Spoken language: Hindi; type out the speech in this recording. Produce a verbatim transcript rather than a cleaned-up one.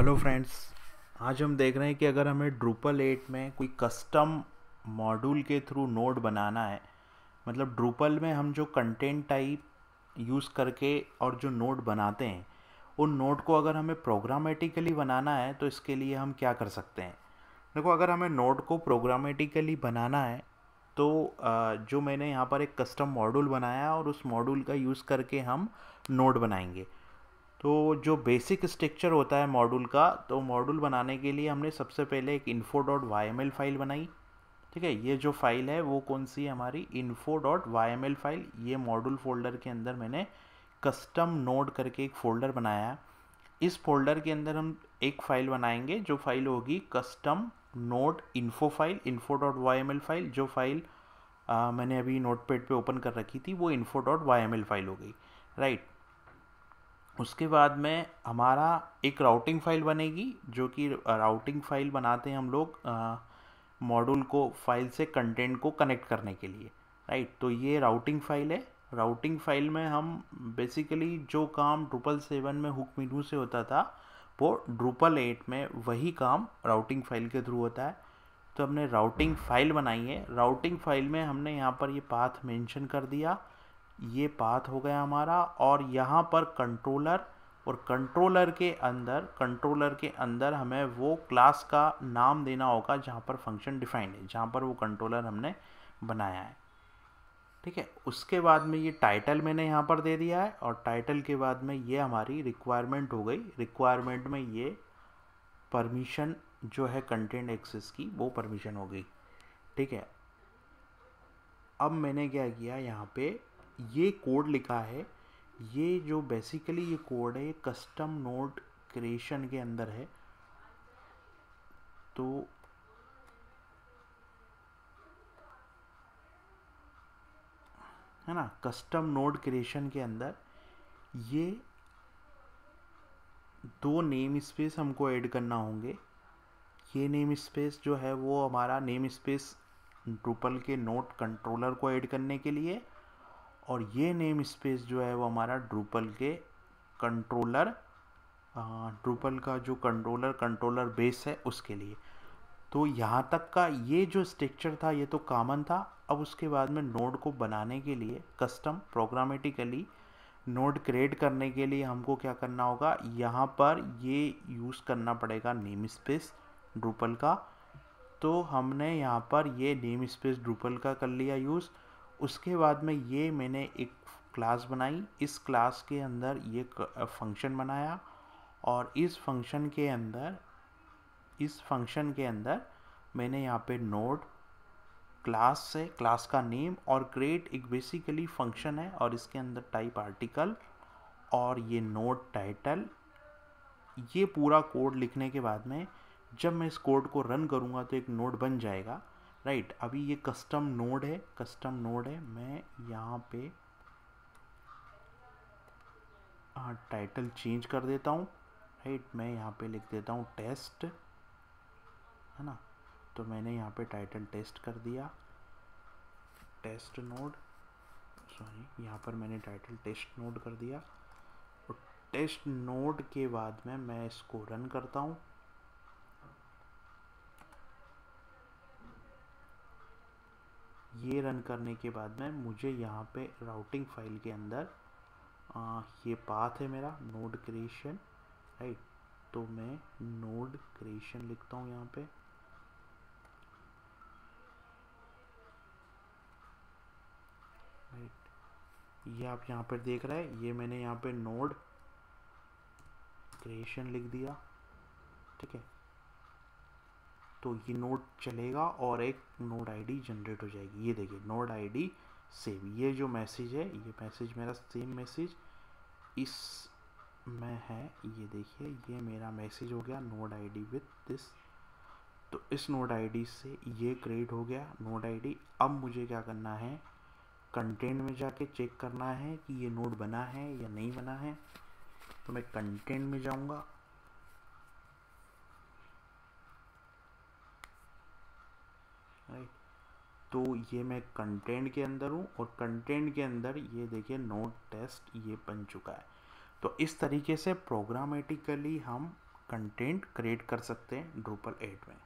हेलो फ्रेंड्स, आज हम देख रहे हैं कि अगर हमें ड्रूपल एट में कोई कस्टम मॉड्यूल के थ्रू नोड बनाना है, मतलब ड्रूपल में हम जो कंटेंट टाइप यूज़ करके और जो नोड बनाते हैं उन नोड को अगर हमें प्रोग्रामेटिकली बनाना है तो इसके लिए हम क्या कर सकते हैं। देखो, अगर हमें नोड को प्रोग्रामेटिकली बनाना है तो जो मैंने यहाँ पर एक कस्टम मॉड्यूल बनाया और उस मॉड्यूल का यूज़ करके हम नोड बनाएंगे। तो जो बेसिक स्ट्रक्चर होता है मॉड्यूल का, तो मॉड्यूल बनाने के लिए हमने सबसे पहले एक info dot Y M L file बनाई। ठीक है, ये जो फाइल है वो कौन सी है, हमारी info dot Y M L file. ये मॉड्यूल फ़ोल्डर के अंदर मैंने कस्टम नोड करके एक फ़ोल्डर बनाया। इस फोल्डर के अंदर हम एक फ़ाइल बनाएंगे जो फाइल होगी custom node info file, info dot Y M L file. जो फाइल आ, मैंने अभी नोटपैड पे ओपन कर रखी थी वो इन्फो dot Y M L file हो गई, राइट। उसके बाद में हमारा एक राउटिंग फ़ाइल बनेगी, जो कि राउटिंग फ़ाइल बनाते हैं हम लोग मॉड्यूल को फाइल से कंटेंट को कनेक्ट करने के लिए, राइट। तो ये राउटिंग फ़ाइल है। राउटिंग फ़ाइल में हम बेसिकली जो काम ड्रूपल सेवन में हुक मेनू से होता था वो ड्रूपल एट में वही काम राउटिंग फ़ाइल के थ्रू होता है। तो हमने राउटिंग फ़ाइल बनाई है। राउटिंग फ़ाइल में हमने यहाँ पर ये पाथ मेंशन कर दिया, ये पाथ हो गया हमारा। और यहाँ पर कंट्रोलर और कंट्रोलर के अंदर कंट्रोलर के अंदर हमें वो क्लास का नाम देना होगा जहाँ पर फंक्शन डिफाइंड है, जहाँ पर वो कंट्रोलर हमने बनाया है। ठीक है, उसके बाद में ये टाइटल मैंने यहाँ पर दे दिया है और टाइटल के बाद में ये हमारी रिक्वायरमेंट हो गई। रिक्वायरमेंट में ये परमिशन जो है कंटेंट एक्सेस की, वो परमिशन हो गई। ठीक है, अब मैंने क्या किया, यहाँ पे ये कोड लिखा है। ये जो बेसिकली ये कोड है ये कस्टम नोड क्रिएशन के अंदर है। तो है ना, कस्टम नोड क्रिएशन के अंदर ये दो नेम स्पेस हमको ऐड करना होंगे। ये नेम स्पेस जो है वो हमारा नेम स्पेस ड्रूपल के नोड कंट्रोलर को ऐड करने के लिए, और ये नेम स्पेस जो है वो हमारा ड्रूपल के कंट्रोलर ड्रूपल का जो कंट्रोलर कंट्रोलर बेस है उसके लिए। तो यहाँ तक का ये जो स्ट्रक्चर था ये तो कॉमन था। अब उसके बाद में नोड को बनाने के लिए कस्टम प्रोग्रामेटिकली नोड क्रिएट करने के लिए हमको क्या करना होगा, यहाँ पर ये यूज़ करना पड़ेगा नेम स्पेस ड्रूपल का। तो हमने यहाँ पर ये नेम स्पेस ड्रूपल का कर लिया यूज़। उसके बाद में ये मैंने एक क्लास बनाई, इस क्लास के अंदर ये फंक्शन बनाया और इस फंक्शन के अंदर इस फंक्शन के अंदर मैंने यहाँ पे नोड क्लास से क्लास का नेम और क्रिएट एक बेसिकली फंक्शन है और इसके अंदर टाइप आर्टिकल और ये नोड टाइटल। ये पूरा कोड लिखने के बाद में जब मैं इस कोड को रन करूँगा तो एक नोड बन जाएगा, राइट right, अभी ये कस्टम नोड है कस्टम नोड है मैं यहाँ पे हाँ टाइटल चेंज कर देता हूँ, राइट right, मैं यहाँ पे लिख देता हूँ टेस्ट, है ना। तो मैंने यहाँ पे टाइटल टेस्ट कर दिया, टेस्ट नोड, सॉरी यहाँ पर मैंने टाइटल टेस्ट नोड कर दिया। और टेस्ट नोड के बाद में मैं इसको रन करता हूँ। ये रन करने के बाद में मुझे यहाँ पे राउटिंग फाइल के अंदर आ, ये पाथ है मेरा नोड क्रिएशन, राइट। तो मैं नोड क्रिएशन लिखता हूँ यहाँ पे। राइट, ये आप यहाँ पे देख रहे हैं, ये मैंने यहाँ पे नोड क्रिएशन लिख दिया। ठीक है, तो ये नोड चलेगा और एक नोड आईडी जनरेट हो जाएगी। ये देखिए नोड आईडी सेव। ये जो मैसेज है ये मैसेज मेरा सेम मैसेज इस में है। ये देखिए ये मेरा मैसेज हो गया नोड आईडी विद दिस। तो इस नोड आईडी से ये क्रिएट हो गया नोड आईडी। अब मुझे क्या करना है, कंटेंट में जाके चेक करना है कि ये नोड बना है या नहीं बना है। तो मैं कंटेंट में जाऊँगा, राइट। तो ये मैं कंटेंट के अंदर हूँ और कंटेंट के अंदर ये देखिए नोड टेस्ट ये बन चुका है। तो इस तरीके से प्रोग्रामेटिकली हम कंटेंट क्रिएट कर सकते हैं ड्रूपल एट में।